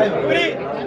Allez, allez.